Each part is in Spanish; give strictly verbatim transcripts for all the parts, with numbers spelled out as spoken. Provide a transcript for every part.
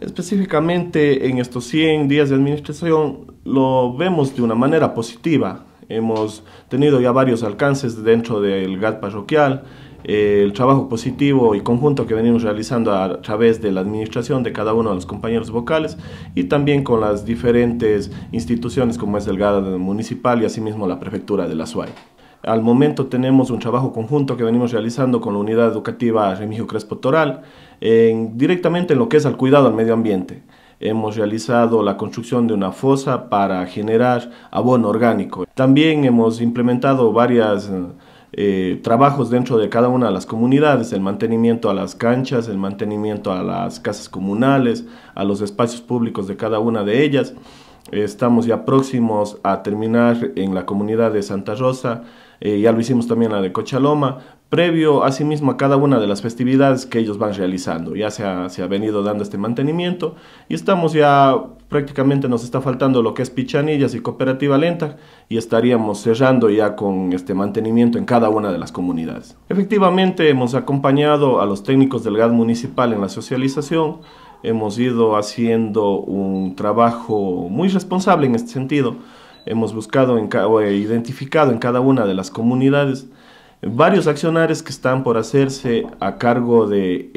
Específicamente en estos cien días de administración lo vemos de una manera positiva. Hemos tenido ya varios alcances dentro del G A D parroquial, eh, el trabajo positivo y conjunto que venimos realizando a través de la administración de cada uno de los compañeros vocales y también con las diferentes instituciones como es el G A D municipal y asimismo la prefectura del Azuay. Al momento tenemos un trabajo conjunto que venimos realizando con la unidad educativa Remigio Crespo Toral, en, directamente en lo que es el cuidado al medio ambiente. Hemos realizado la construcción de una fosa para generar abono orgánico. También hemos implementado varios eh, trabajos dentro de cada una de las comunidades, el mantenimiento a las canchas, el mantenimiento a las casas comunales, a los espacios públicos de cada una de ellas. Estamos ya próximos a terminar en la comunidad de Santa Rosa, eh, ya lo hicimos también la de Cochaloma, previo asimismo a cada una de las festividades que ellos van realizando. Ya se ha, se ha venido dando este mantenimiento y estamos ya prácticamente nos está faltando lo que es Pichanillas y Cooperativa Lenta y estaríamos cerrando ya con este mantenimiento en cada una de las comunidades. Efectivamente hemos acompañado a los técnicos del G A D municipal en la socialización. Hemos ido haciendo un trabajo muy responsable en este sentido. Hemos buscado en o identificado en cada una de las comunidades varios accionarios que están por hacerse a cargo del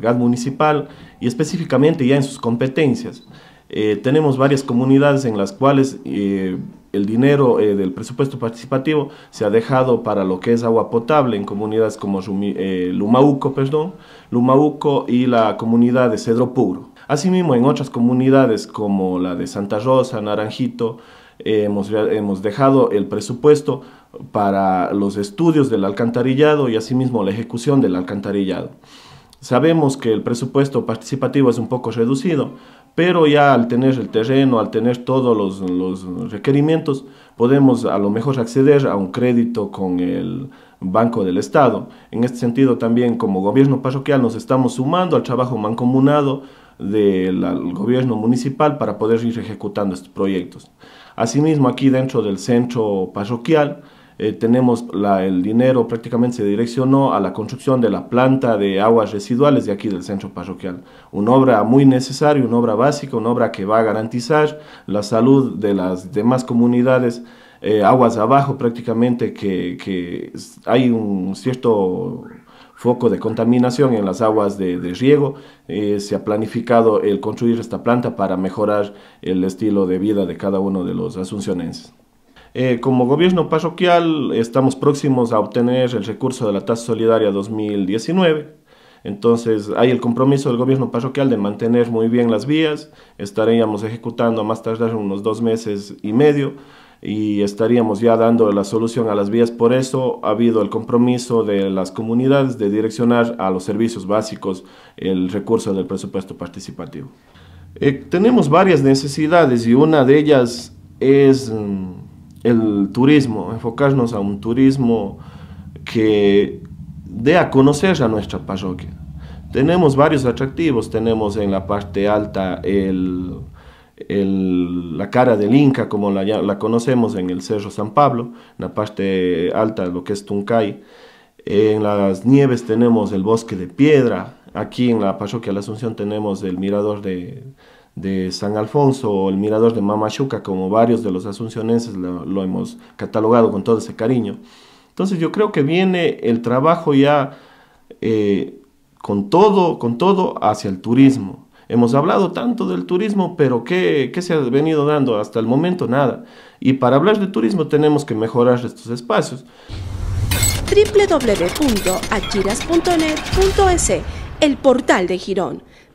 G A D municipal y específicamente ya en sus competencias. Eh, tenemos varias comunidades en las cuales eh, el dinero eh, del presupuesto participativo se ha dejado para lo que es agua potable en comunidades como Jumi, eh, Lumauco, perdón, Lumauco y la comunidad de Cedro Puro. Asimismo en otras comunidades como la de Santa Rosa, Naranjito, eh, hemos, hemos dejado el presupuesto para los estudios del alcantarillado y asimismo la ejecución del alcantarillado. Sabemos que el presupuesto participativo es un poco reducido, pero ya al tener el terreno, al tener todos los, los requerimientos, podemos a lo mejor acceder a un crédito con el Banco del Estado. En este sentido también como gobierno parroquial nos estamos sumando al trabajo mancomunado del gobierno municipal para poder ir ejecutando estos proyectos. Asimismo aquí dentro del centro parroquial eh, tenemos la, el dinero prácticamente se direccionó a la construcción de la planta de aguas residuales de aquí del centro parroquial. Una obra muy necesaria, una obra básica, una obra que va a garantizar la salud de las demás comunidades eh, aguas abajo prácticamente que, que hay un cierto foco de contaminación en las aguas de, de riego. Eh, se ha planificado el construir esta planta para mejorar el estilo de vida de cada uno de los asuncionenses. Eh, como gobierno parroquial estamos próximos a obtener el recurso de la tasa solidaria dos mil diecinueve, entonces hay el compromiso del gobierno parroquial de mantener muy bien las vías. Estaríamos ejecutando a más tardar unos dos meses y medio y estaríamos ya dando la solución a las vías. Por eso ha habido el compromiso de las comunidades de direccionar a los servicios básicos el recurso del presupuesto participativo. Eh, tenemos varias necesidades y una de ellas es el turismo, enfocarnos a un turismo que dé a conocer a nuestra parroquia. Tenemos varios atractivos, tenemos en la parte alta el... El, la cara del Inca, como la, la conocemos en el Cerro San Pablo, en la parte alta de lo que es Tuncay. En las nieves tenemos el bosque de piedra, aquí en la parroquia de La Asunción tenemos el mirador de, de San Alfonso o el mirador de Mamachuca, como varios de los asuncionenses lo, lo hemos catalogado con todo ese cariño. Entonces yo creo que viene el trabajo ya eh, con, todo, con todo hacia el turismo. Hemos hablado tanto del turismo, pero ¿qué, qué se ha venido dando hasta el momento? Nada. Y para hablar de turismo tenemos que mejorar estos espacios. doble u doble u doble u punto achiras punto net punto e c, el portal de Girón.